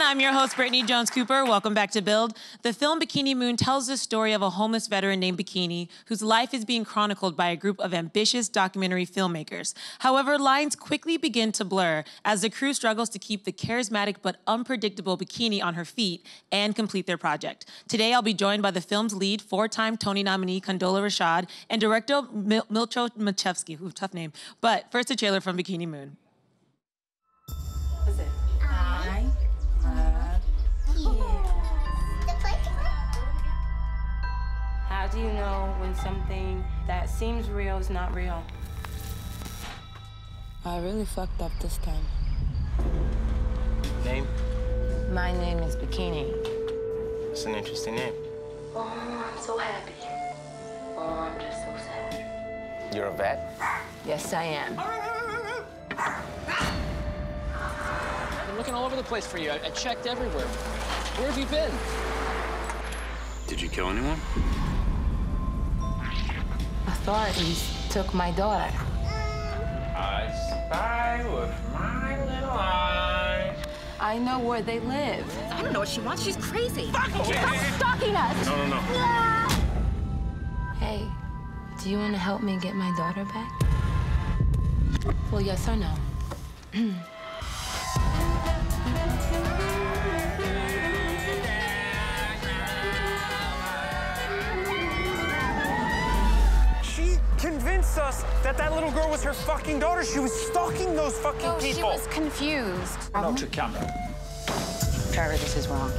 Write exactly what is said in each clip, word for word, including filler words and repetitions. everyone. I'm your host, Brittany Jones Cooper. Welcome back to Build. The film Bikini Moon tells the story of a homeless veteran named Bikini, whose life is being chronicled by a group of ambitious documentary filmmakers. However, lines quickly begin to blur as the crew struggles to keep the charismatic but unpredictable Bikini on her feet and complete their project. Today, I'll be joined by the film's lead, four-time Tony nominee Condola Rashad, and director Mil Milcho Manchevski. Ooh, tough name. But first, a trailer from Bikini Moon. How do you know when something that seems real is not real? I really fucked up this time. Name? My name is Bikini. It's an interesting name. Oh, I'm so happy. Oh, I'm just so sad. You're a vet? Yes, I am. Looking all over the place for you. I, I checked everywhere. Where have you been? Did you kill anyone? I thought you took my daughter. I spy with my little eyes. I know where they live. I don't know what she wants. She's crazy. Fuck her! Stop stalking us! No, no, no. Yeah. Hey, do you want to help me get my daughter back? Well, yes or no? Convinced us that that little girl was her fucking daughter. She was stalking those fucking oh, people. She was confused. No to camera. Trevor, this is wrong.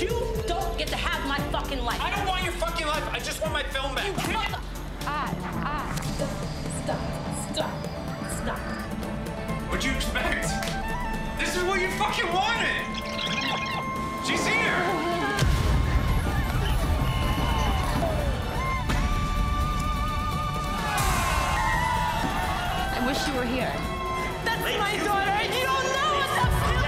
You don't get to have my fucking life. I don't want your fucking life. I just want my film back. You can't. I, I, stop, stop, stop. What'd you expect? This is what you fucking wanted. She's here. I wish you were here. That's my daughter, and you don't know what that feels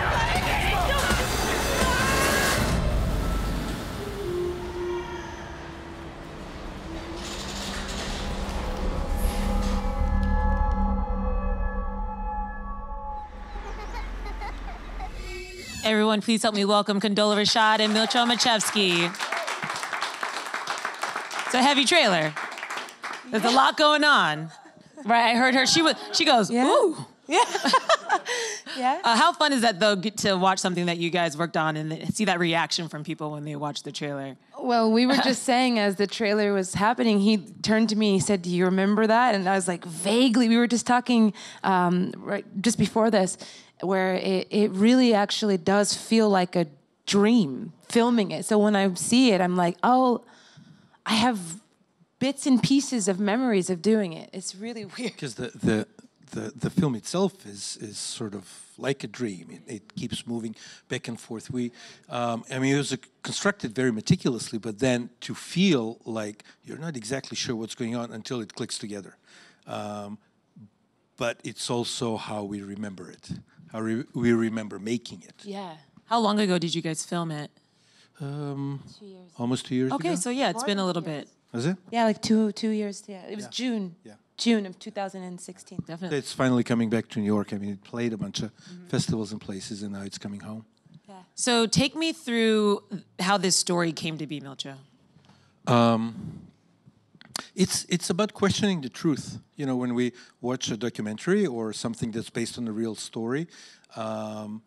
like. Everyone, please help me welcome Condola Rashad and Milcho Manchevski. It's a heavy trailer. There's a lot going on. Right, I heard her. She was. She goes, yeah. Ooh, yeah, yeah. Uh, how fun is that though? Get to watch something that you guys worked on and see that reaction from people when they watch the trailer. Well, we were just saying as the trailer was happening, he turned to me and he said, "Do you remember that?" And I was like, "Vaguely." We were just talking um, right just before this, where it, it really actually does feel like a dream filming it. So when I see it, I'm like, "Oh, I have." Bits and pieces of memories of doing it. It's really weird. Because the, the the the film itself is is sort of like a dream. It, it keeps moving back and forth. We, um, I mean, it was a constructed very meticulously, but then to feel like you're not exactly sure what's going on until it clicks together. Um, but it's also how we remember it, how re we remember making it. Yeah. How long ago did you guys film it? Um, two years. Almost two years. Okay, ago? so yeah, it's been a little bit. Is it? Yeah, like two two years. Yeah, it was yeah. June. Yeah. June of two thousand sixteen. Definitely. It's finally coming back to New York. I mean, it played a bunch of mm-hmm. festivals and places, and now it's coming home. Yeah. So take me through how this story came to be, Milcho. Um, it's it's about questioning the truth. You know, when we watch a documentary or something that's based on a real story. Um,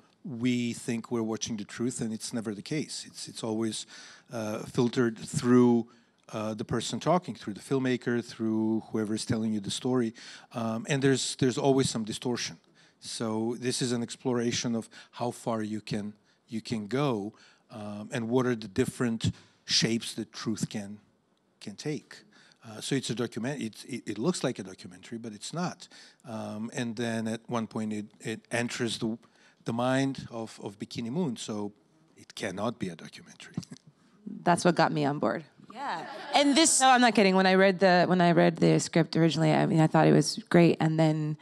We think we're watching the truth, and it's never the case. It's it's always uh, filtered through uh, the person talking, through the filmmaker, through whoever is telling you the story, um, and there's there's always some distortion. So this is an exploration of how far you can you can go, um, and what are the different shapes that truth can can take. Uh, so it's a document. It's, it, it looks like a documentary, but it's not. Um, and then at one point, it it enters the the mind of, of Bikini Moon, so it cannot be a documentary. That's what got me on board. Yeah, and this. No, I'm not kidding. When I read the when I read the script originally, I mean, I thought it was great, and then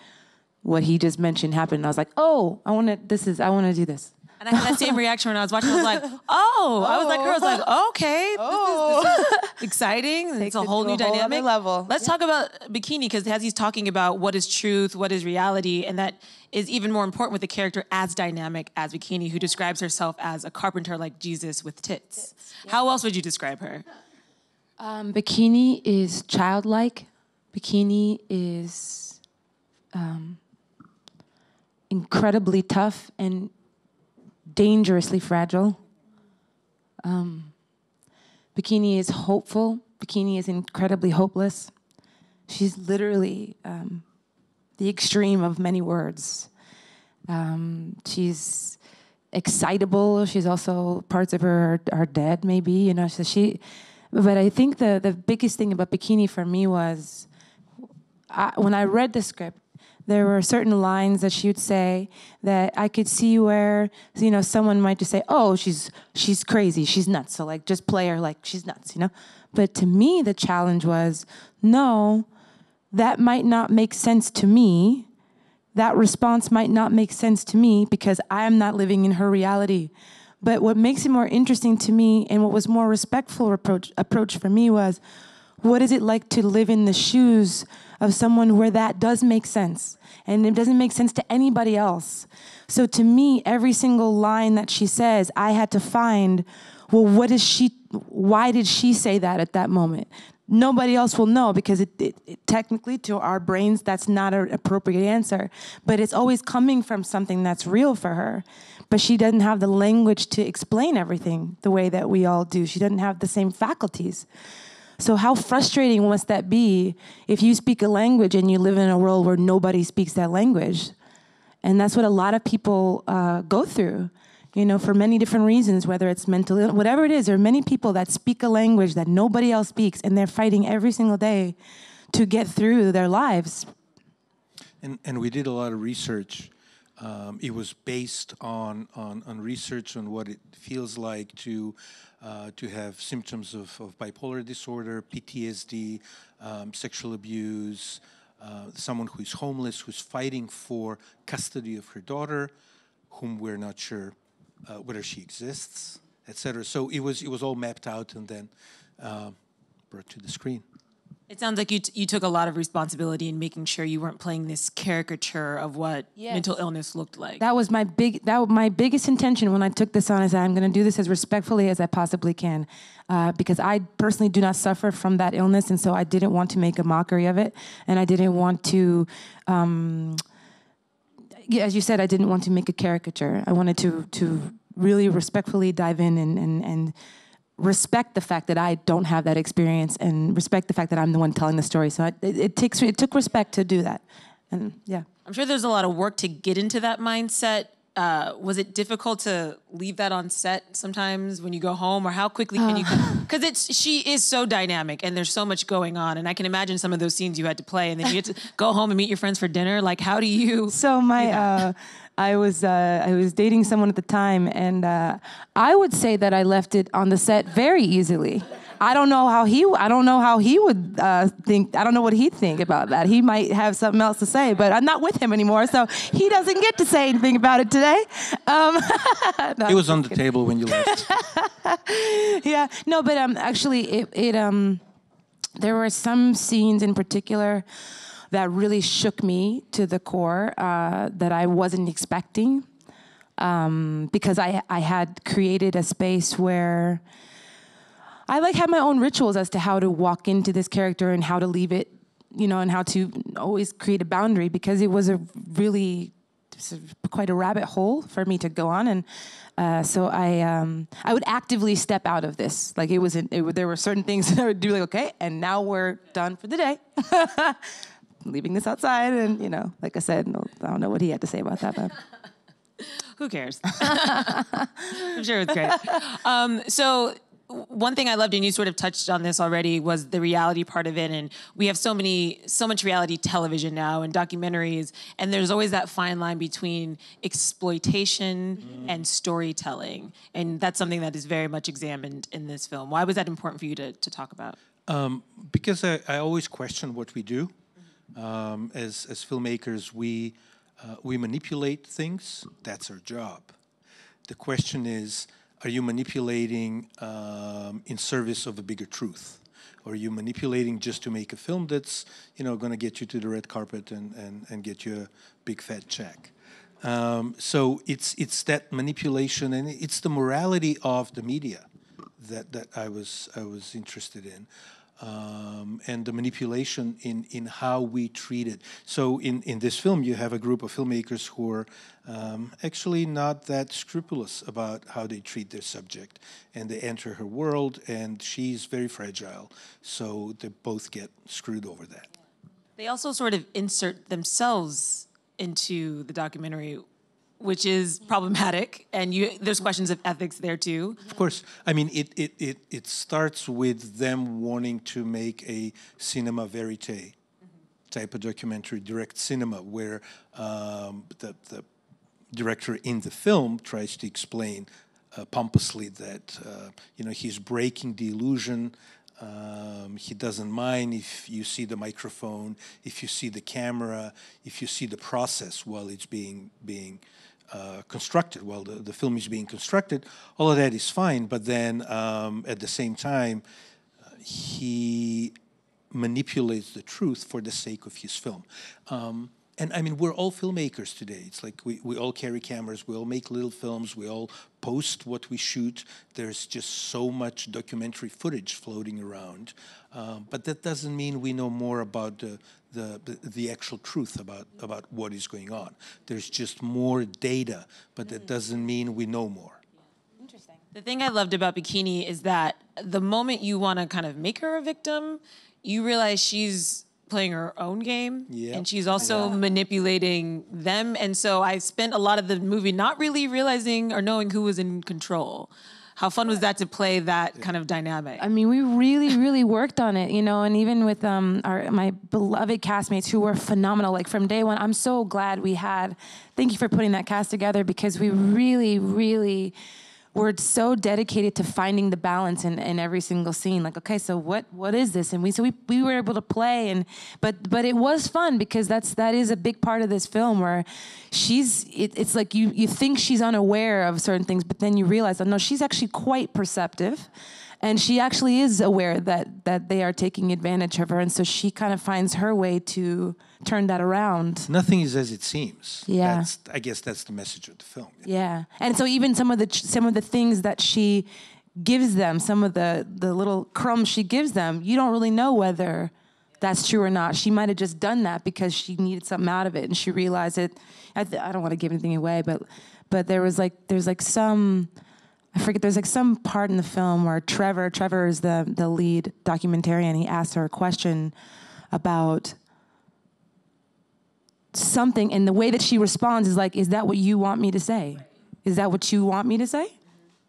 what he just mentioned happened, and I was like, oh, I want to. This is I want to do this. And I had that same reaction when I was watching. I was like, oh, oh. I was like her. I was like, okay, oh. this, is, this is exciting. It's a whole new dynamic. Whole level. Let's yeah. talk about Bikini, because Hezzy's talking about what is truth, what is reality, and that is even more important with a character as dynamic as Bikini, who describes herself as a carpenter like Jesus with tits. tits. Yeah. How else would you describe her? Um, Bikini is childlike. Bikini is um, incredibly tough and dangerously fragile. Um, Bikini is hopeful. Bikini is incredibly hopeless. She's literally um, the extreme of many words. Um, she's excitable. She's also, parts of her are, are dead, maybe, you know, so she, but I think the, the biggest thing about Bikini for me was, I, when I read the script, there were certain lines that she would say that I could see where, you know, someone might just say, oh, she's she's crazy, she's nuts, so like just play her like she's nuts, you know? But to me, the challenge was, no, that might not make sense to me. That response might not make sense to me because I am not living in her reality. But what makes it more interesting to me and what was more respectful approach, approach for me was, what is it like to live in the shoes of someone where that does make sense? And it doesn't make sense to anybody else. So to me, every single line that she says, I had to find, well, what is she, why did she say that at that moment? Nobody else will know, because it, it, it technically to our brains, that's not an appropriate answer. But it's always coming from something that's real for her. But she doesn't have the language to explain everything the way that we all do. She doesn't have the same faculties. So how frustrating must that be if you speak a language and you live in a world where nobody speaks that language? And that's what a lot of people uh, go through, you know, for many different reasons, whether it's mental illness, whatever it is. There are many people that speak a language that nobody else speaks, and they're fighting every single day to get through their lives. And, and we did a lot of research. Um, it was based on, on, on research on what it feels like to uh, to have symptoms of, of bipolar disorder, P T S D, um, sexual abuse, uh, someone who is homeless, who's fighting for custody of her daughter, whom we're not sure uh, whether she exists, et cetera. So it was, it was all mapped out and then uh, brought to the screen. It sounds like you, t you took a lot of responsibility in making sure you weren't playing this caricature of what yes. mental illness looked like. That was my big, that was my biggest intention when I took this on, is that I'm going to do this as respectfully as I possibly can, uh, because I personally do not suffer from that illness, and so I didn't want to make a mockery of it, and I didn't want to, um, as you said, I didn't want to make a caricature. I wanted to to really respectfully dive in and and and. respect the fact that I don't have that experience, and respect the fact that I'm the one telling the story. So it, it, it takes it took respect to do that, and yeah. I'm sure there's a lot of work to get into that mindset. Uh, was it difficult to leave that on set sometimes when you go home, or how quickly can uh. you? Because it's she is so dynamic, and there's so much going on, and I can imagine some of those scenes you had to play, and then you had to go home and meet your friends for dinner. Like, how do you? So my. You know? uh, I was uh, I was dating someone at the time, and uh, I would say that I left it on the set very easily. I don't know how he I don't know how he would uh, think. I don't know what he'd think about that. He might have something else to say, but I'm not with him anymore, so he doesn't get to say anything about it today. Um, no, it was on the table when you left. Yeah, no, but um, actually, it, it um, there were some scenes in particular that really shook me to the core, uh, that I wasn't expecting, um, because I, I had created a space where I like had my own rituals as to how to walk into this character and how to leave it, you know, and how to always create a boundary, because it was a really quite a rabbit hole for me to go on, and uh, so I um, I would actively step out of this. Like it was, an, it, there were certain things that I would do, like, okay, and now we're done for the day. Leaving this outside, and you know, like I said, no, I don't know what he had to say about that, but who cares? I'm sure it's great. Um, so one thing I loved, and you sort of touched on this already, was the reality part of it. And we have so many, so much reality television now and documentaries, and there's always that fine line between exploitation mm. and storytelling. And that's something that is very much examined in this film. Why was that important for you to, to talk about? Um, because I, I always question what we do. Um, as, as filmmakers, we, uh, we manipulate things. That's our job. The question is, are you manipulating um, in service of a bigger truth? Or are you manipulating just to make a film that's, you know, going to get you to the red carpet and, and, and get you a big fat check? Um, so it's it's that manipulation, and it's the morality of the media that that I was I was interested in, um, and the manipulation in in how we treat it. So in in this film, you have a group of filmmakers who are um, actually not that scrupulous about how they treat their subject, and they enter her world, and she's very fragile. So they both get screwed over that. They also sort of insert themselves into the documentary, which is problematic, and you, there's questions of ethics there too. Of course, I mean, it it it it starts with them wanting to make a cinema verite mm-hmm. type of documentary, direct cinema, where um, the the director in the film tries to explain uh, pompously that uh, you know, he's breaking the illusion. Um, he doesn't mind if you see the microphone, if you see the camera, if you see the process while it's being being uh, constructed, while the, the film is being constructed. All of that is fine, but then um, at the same time, uh, he manipulates the truth for the sake of his film. Um, And I mean, we're all filmmakers today. It's like we, we all carry cameras, we all make little films, we all post what we shoot. There's just so much documentary footage floating around. Um, but that doesn't mean we know more about the, the, the, the actual truth about, about what is going on. There's just more data, but that doesn't mean we know more. Interesting. The thing I loved about Bikini is that the moment you want to kind of make her a victim, you realize she's playing her own game, yep. and she's also yeah. manipulating them. And so I spent a lot of the movie not really realizing or knowing who was in control. How fun was that to play that yeah. kind of dynamic? I mean, we really, really worked on it, you know, and even with um, our my beloved castmates who were phenomenal. Like from day one, I'm so glad we had, thank you for putting that cast together, because we really, really were so dedicated to finding the balance in, in every single scene. Like, okay, so what what is this? And we so we, we were able to play, and but but it was fun, because that's that is a big part of this film where she's it, it's like you you think she's unaware of certain things, but then you realize, oh no, she's actually quite perceptive, and she actually is aware that that they are taking advantage of her, and so she kind of finds her way to turn that around. Nothing is as it seems. Yeah, that's, I guess that's the message of the film. You know? Yeah, and so even some of the some of the things that she gives them, some of the the little crumbs she gives them, you don't really know whether that's true or not. She might have just done that because she needed something out of it, and she realized it. I, th I don't want to give anything away, but but there was like there's like some. I forget, there's like some part in the film where Trevor, Trevor is the, the lead documentarian, he asked her a question about something, and the way that she responds is like, is that what you want me to say? Is that what you want me to say?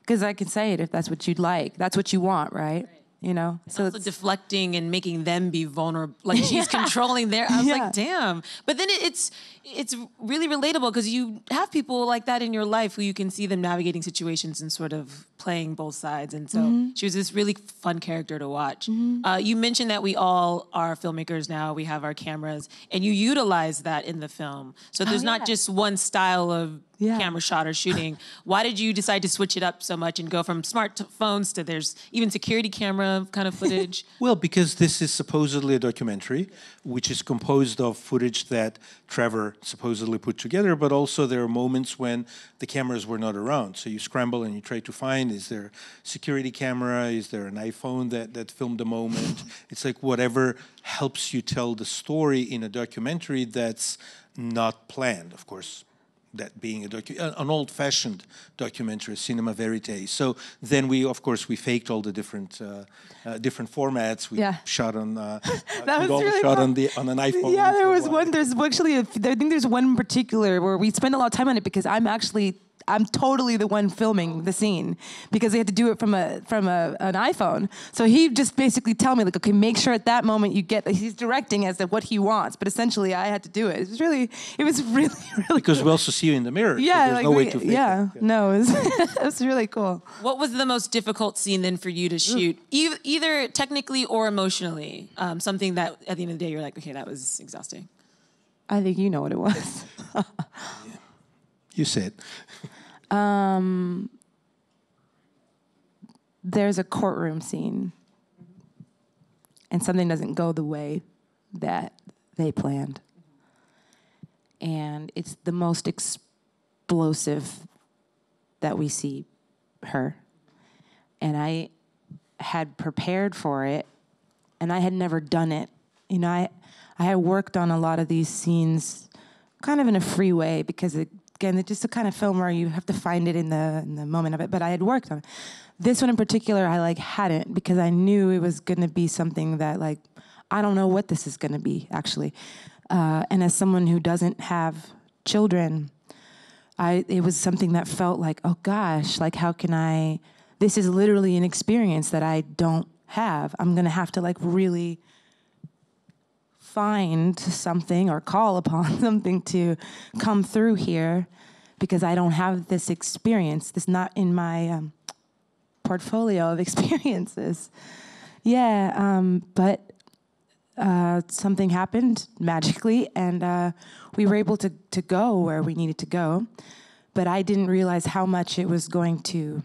Because I can say it if that's what you'd like. That's what you want, right? You know, so also it's deflecting and making them be vulnerable. Like she's yeah. controlling their. I was yeah. like, damn. But then it, it's it's really relatable, because you have people like that in your life who you can see them navigating situations and sort of playing both sides. And so mm-hmm. she was this really fun character to watch. Mm-hmm. uh, you mentioned that we all are filmmakers now. We have our cameras, and you utilize that in the film. So there's oh, yeah. not just one style of. Yeah. camera shot or shooting. Why did you decide to switch it up so much and go from smartphones to there's even security camera kind of footage? Well, because this is supposedly a documentary, which is composed of footage that Trevor supposedly put together, but also there are moments when the cameras were not around. So you scramble and you try to find, is there a security camera? Is there an iPhone that, that filmed a moment? It's like whatever helps you tell the story in a documentary that's not planned, of course. That being a docu an old-fashioned documentary, cinema verite. So then we, of course, we faked all the different uh, uh, different formats. We yeah. shot on uh, that was really shot fun. on the on an iPhone. Yeah, there was one. There's actually a, I think there's one in particular where we spent a lot of time on it, because I'm actually I'm totally the one filming the scene, because they had to do it from a from a, an iPhone. So he just basically tell me like, okay, make sure at that moment you get. He's directing as to what he wants, but essentially I had to do it. It was really, it was really, really. Because cool. we also see you in the mirror. Yeah, so there's like no we, way to. Yeah, it. yeah, no, it was, it was really cool. What was the most difficult scene then for you to shoot, e either technically or emotionally? Um, something that at the end of the day you're like, okay, that was exhausting. I think you know what it was. yeah. You said. Um, there's a courtroom scene, and something doesn't go the way that they planned. And it's the most explosive that we see her. And I had prepared for it, and I had never done it. You know, I, I had worked on a lot of these scenes kind of in a free way, because it, again, it's just the kind of film where you have to find it in the, in the moment of it, but I had worked on it. This one in particular, I like hadn't, because I knew it was gonna be something that, like, I don't know what this is gonna be, actually. Uh, and as someone who doesn't have children, I, it was something that felt like, oh gosh, like how can I, this is literally an experience that I don't have. I'm gonna have to like really find something or call upon something to come through here, because I don't have this experience. This is not in my um, portfolio of experiences. Yeah, um, but uh, something happened magically, and uh, we were able to, to go where we needed to go, but I didn't realize how much it was going to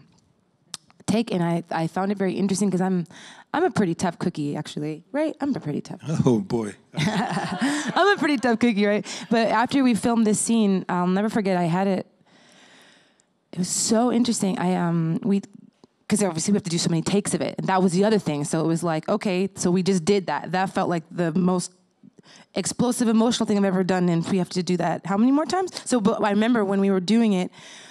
take, and I, I found it very interesting, because I'm I'm a pretty tough cookie, actually, right? I'm a pretty tough cookie. Oh, boy. I'm a pretty tough cookie, right? But after we filmed this scene, I'll never forget, I had it, it was so interesting. I, um, we, because obviously we have to do so many takes of it, and that was the other thing, so it was like, okay, so we just did that. That felt like the most explosive, emotional thing I've ever done, and we have to do that how many more times? So but I remember when we were doing it,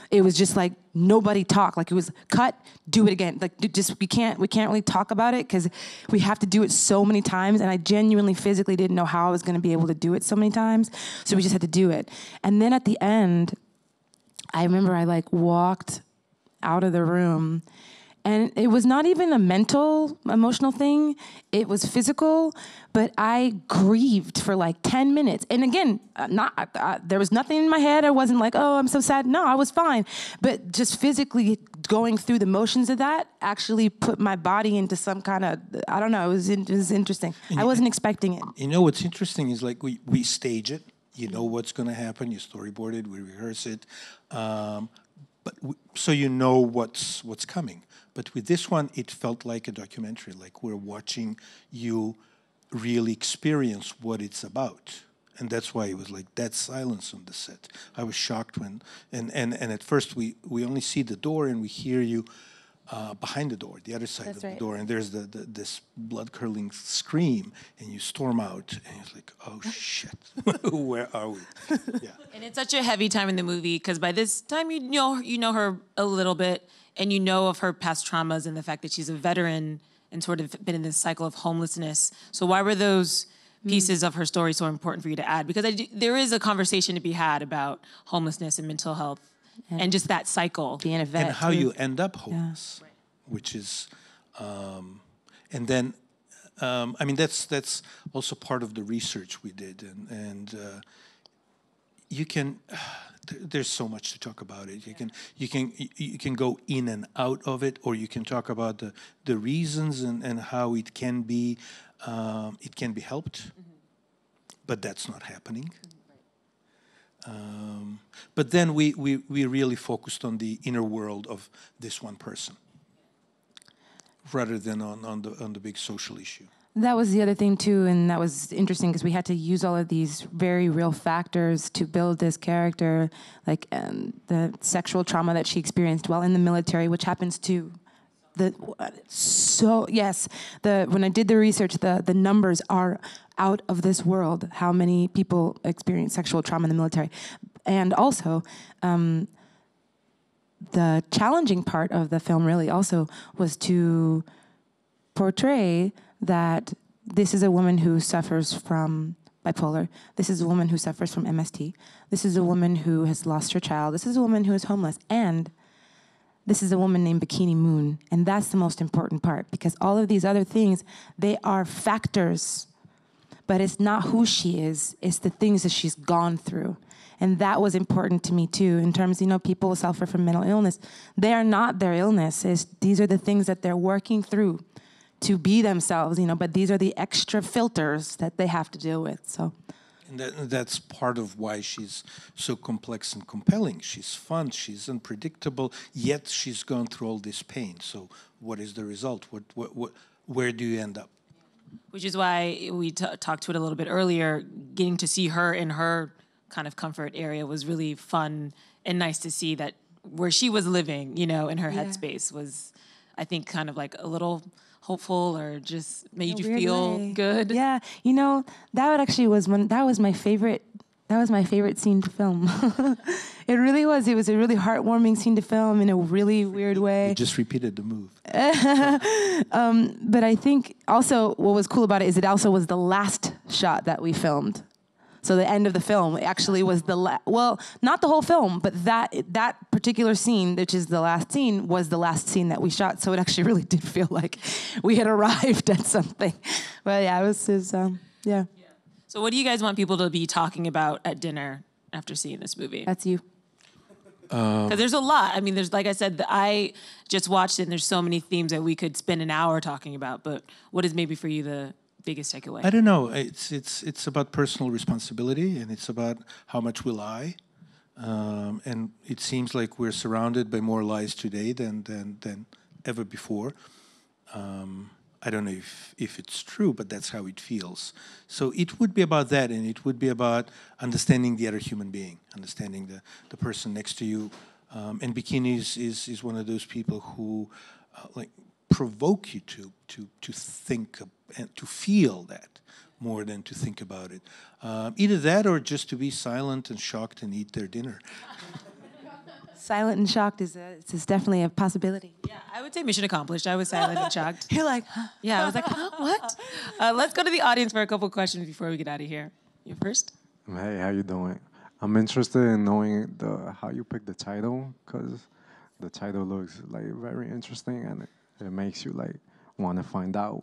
it was just like, nobody talk. Like it was cut, do it again. Like just, we can't, we can't really talk about it, because we have to do it so many times. And I genuinely physically didn't know how I was gonna be able to do it so many times. So we just had to do it. And then at the end, I remember I like walked out of the room, and it was not even a mental, emotional thing. It was physical, but I grieved for like ten minutes. And again, not I, I, there was nothing in my head. I wasn't like, oh, I'm so sad. No, I was fine. But just physically going through the motions of that actually put my body into some kind of, I don't know, it was, it was interesting. And I wasn't you, expecting it. You know, what's interesting is like we, we stage it. You know what's going to happen. You storyboard it. We rehearse it. Um, but we, so you know what's what's coming. But with this one, it felt like a documentary, like we're watching you really experience what it's about. And that's why it was like that silence on the set. I was shocked when, and, and, and at first we, we only see the door and we hear you uh, behind the door, the other side that's of right. the door, and there's the, the this blood-curdling scream, and you storm out, and it's like, oh shit, where are we? Yeah. And it's such a heavy time in the movie, because by this time you know, you know her a little bit, and you know of her past traumas and the fact that she's a veteran and sort of been in this cycle of homelessness. So why were those pieces mm. of her story so important for you to add? Because I do, there is a conversation to be had about homelessness and mental health and, and just that cycle. Being a vet. And how too. you end up homeless, yeah. right. which is, um, and then, um, I mean, that's that's also part of the research we did. And, and uh, you can, there's so much to talk about it. You can you can you can go in and out of it, or you can talk about the the reasons and, and how it can be um, it can be helped, mm-hmm. but that's not happening. Mm-hmm. Um, but then we, we we really focused on the inner world of this one person, rather than on on the on the big social issue. That was the other thing too, and that was interesting because we had to use all of these very real factors to build this character, like um, the sexual trauma that she experienced while in the military, which happens to the so yes. The when I did the research, the the numbers are out of this world. How many people experience sexual trauma in the military, and also. Um, the challenging part of the film really also was to portray that this is a woman who suffers from bipolar. This is a woman who suffers from M S T. This is a woman who has lost her child. This is a woman who is homeless. And this is a woman named Bikini Moon. And that's the most important part, because all of these other things, they are factors, but it's not who she is. It's the things that she's gone through. And that was important to me too, in terms, you know, people suffer from mental illness. They are not their illness. It's, these are the things that they're working through to be themselves, you know, but these are the extra filters that they have to deal with, so. And that, that's part of why she's so complex and compelling. She's fun, she's unpredictable, yet she's gone through all this pain. So what is the result? What, what, what, where do you end up? Which is why we t talked to it a little bit earlier. Getting to see her in her kind of comfort area was really fun and nice to see that where she was living, you know, in her yeah. headspace was, I think, kind of like a little hopeful or just made you feel way. good. Yeah, you know, that actually was one, that was my favorite, that was my favorite scene to film. It really was. It was a really heartwarming scene to film in a really weird way. You just repeated the move. um, but I think also what was cool about it is it also was the last shot that we filmed. So the end of the film actually was the la well, not the whole film, but that that particular scene, which is the last scene, was the last scene that we shot. So it actually really did feel like we had arrived at something. But yeah, it was, it was um, yeah. yeah. So what do you guys want people to be talking about at dinner after seeing this movie? That's you. Because um, there's a lot. I mean, there's, like I said, the, I just watched it, and there's so many themes that we could spend an hour talking about. But what is maybe for you the biggest takeaway? I don't know. It's it's it's about personal responsibility, and it's about how much we lie. Um, and it seems like we're surrounded by more lies today than than than ever before. Um, I don't know if if it's true, but that's how it feels. So it would be about that, and it would be about understanding the other human being, understanding the the person next to you. Um, and Bikini is, is is one of those people who uh, like provoke you to to to think and to feel that more than to think about it. Um, either that, or just to be silent and shocked and eat their dinner. Silent and shocked is, a, is definitely a possibility. Yeah, I would say mission accomplished. I was silent and shocked. You're like, huh? Yeah, I was like, huh, what? Uh, let's go to the audience for a couple questions before we get out of here. You first? Hey, how you doing? I'm interested in knowing the, how you picked the title, because the title looks like very interesting, and it, it makes you like want to find out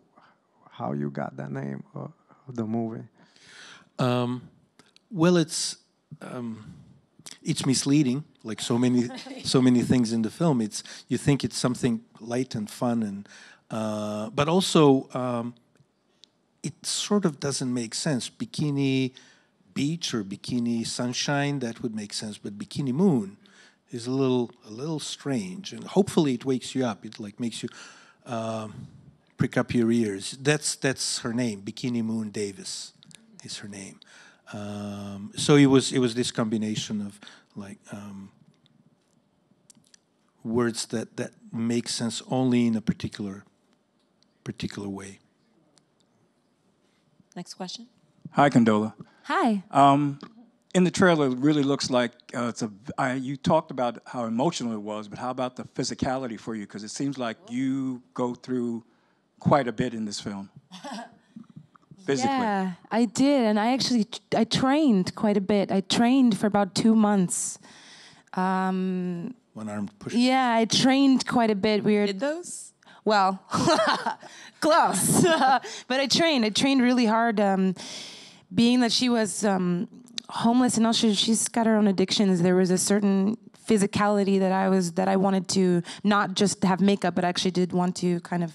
how you got that name of the movie. Um, well, it's... Um, It's misleading, like so many, so many things in the film. It's you think it's something light and fun, and uh, but also um, it sort of doesn't make sense. Bikini Beach or Bikini Sunshine, that would make sense, but Bikini Moon is a little, a little strange. And hopefully, it wakes you up. It like makes you um, prick up your ears. That's that's her name. Bikini Moon Davis is her name. Um, so it was it was this combination of like um, words that that make sense only in a particular particular way. Next question. Hi, Condola. Hi. Um, in the trailer, it really looks like uh, it's a. I, you talked about how emotional it was, but how about the physicality for you? Because it seems like you go through quite a bit in this film. Physically. Yeah, I did, and I actually I trained quite a bit. I trained for about two months. Um, One arm push. Yeah, I trained quite a bit. We were, did those? Well, close. But I trained. I trained really hard. Um, being that she was um, homeless, and also she's got her own addictions. There was a certain physicality that I was that I wanted to not just have makeup, but I actually did want to kind of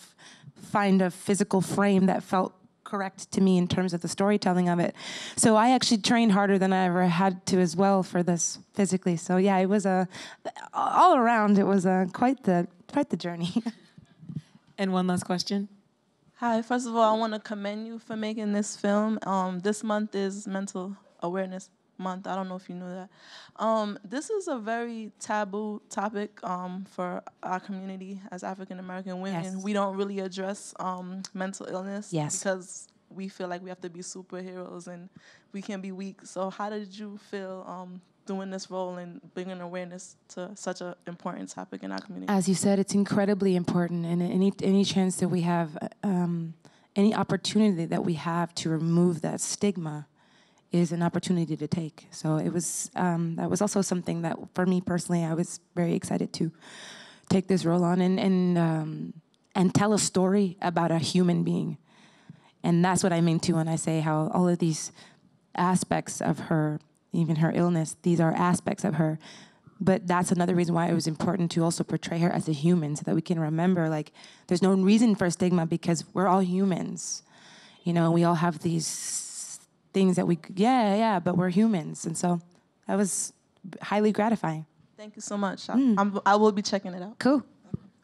find a physical frame that felt correct to me in terms of the storytelling of it. So I actually trained harder than I ever had to as well for this physically. So yeah, it was a, all around, it was a, quite the quite the journey. And one last question. Hi, first of all, I want to commend you for making this film. Um, this month is Mental Awareness Month. I don't know if you know that. Um, this is a very taboo topic um, for our community as African American women. Yes. We don't really address um, mental illness yes. because we feel like we have to be superheroes and we can be weak. So how did you feel um, doing this role and bringing awareness to such an important topic in our community? As you said, it's incredibly important, and any any chance that we have, um, any opportunity that we have to remove that stigma is an opportunity to take. So it was, um, that was also something that for me personally, I was very excited to take this role on and, and, um, and tell a story about a human being. And that's what I mean too when I say how all of these aspects of her, even her illness, these are aspects of her. But that's another reason why it was important to also portray her as a human so that we can remember like there's no reason for a stigma because we're all humans. You know, we all have these things that we could, yeah, yeah, but we're humans. And so that was highly gratifying. Thank you so much. Mm. I'm, I will be checking it out. Cool.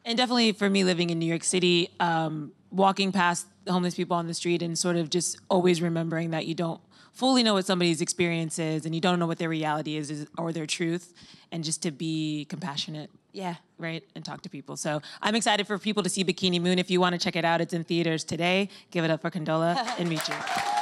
And definitely for me living in New York City, um, walking past homeless people on the street and sort of just always remembering that you don't fully know what somebody's experience is and you don't know what their reality is, is or their truth, and just to be compassionate. Yeah. Right? And talk to people. So I'm excited for people to see Bikini Moon. If you want to check it out, it's in theaters today. Give it up for Condola and Milcho.